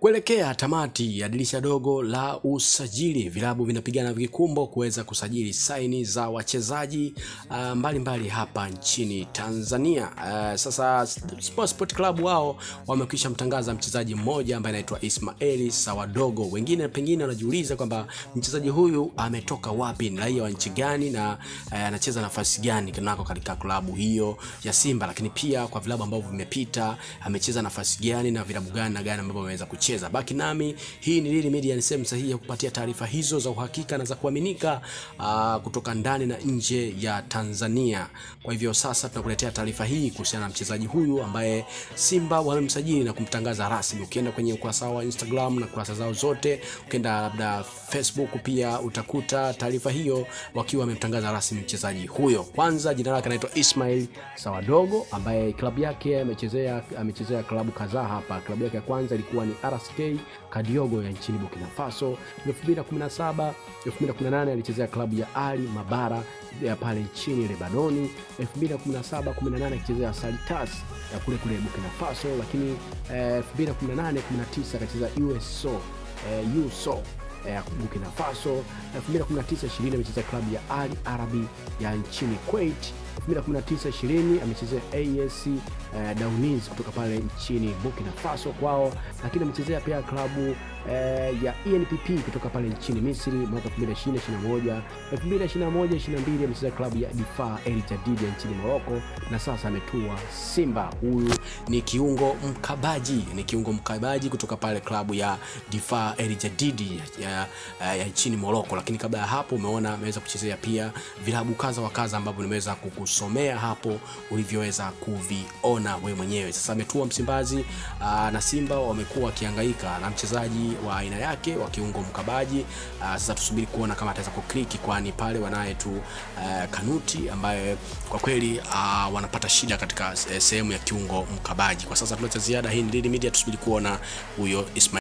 Kuelekea tamati ya dirisha dogo la usajili, vilabu vinapigana vikumbo kuweza kusajili saini za wachezaji mbalimbali hapa nchini Tanzania. Sasa Sport Club wao wamekwisha mtangaza mchezaji mmoja ambaye anaitwa Ismaeli Sawadogo. Wengine pengine wanajiuliza kwamba mchezaji huyu ametoka wapi, ni raia wa nchi gani na anacheza nafasi gani kanako katika klabu hiyo ya Simba, lakini pia kwa vilabu ambavyo vimepita amecheza nafasi gani na vilabu gani na gani ambavyo wameweza kucheza. Baki nami, hii ni Real Media, ni sehemu sahihi ya kupatia taarifa hizo za uhakika na za kuaminika kutoka ndani na nje ya Tanzania. Kwa hivyo sasa tunakuletea taarifa hii kuhusiana na mchezaji huyu ambaye Simba wamemsajili na kumtangaza rasmi. Ukienda kwenye ukurasa wa Instagram na kurasa zao zote, ukienda labda Facebook pia utakuta taarifa hiyo wakiwa wamemtangaza rasmi mchezaji huyo. Kwanza jina lake anaitwa Ismaeli Sawadogo ambaye klabu yake amechezea klabu kadhaa hapa. Klabu yake ya kwanza ilikuwa ni Aras Kadiogo ya nchini Burkina Faso. 2017, 2018 alichezea klabu ya Al Mabara ya pale nchini Lebanoni. 2017-18 alichezea Salitas ya kule Burkina Faso, lakini 2018-19 akacheza USO ya Burkina Faso. 2019-20 amechezea klabu ya Al Arabi ya nchini Kuwait. 2019-20 amechezea ASC Daouniez kutoka pale nchini Burkina Faso kwao, lakini amechezea pia klabu ya ENPP kutoka pale nchini Misri mwaka 2020-2021. 2021-2022 amechezea klabu ya Difaâ El Jadida nchini Morocco na sasa ametua Simba. Huyu ni kiungo mkabaji kutoka pale klabu ya Difaâ El Jadida ya nchini Morocco, lakini kabla ya hapo umeona ameweza kuchezea pia vilabu kaza wa kaza ambavyo nimeweza kusomea hapo ulivyoweza kuviona wewe mwenyewe. Sasa ametua Msimbazi na Simba wamekuwa wakihangaika na mchezaji wa aina yake wa kiungo mkabaji. Sasa tusubiri kuona kama ataweza kukliki, kwani pale wanaye tu Kanuti ambaye kwa kweli wanapata shida katika sehemu ya kiungo mkabaji. Kwa sasa tunacha ziada. Hii ni Real Media, tusubiri kuona huyo Ismaeli.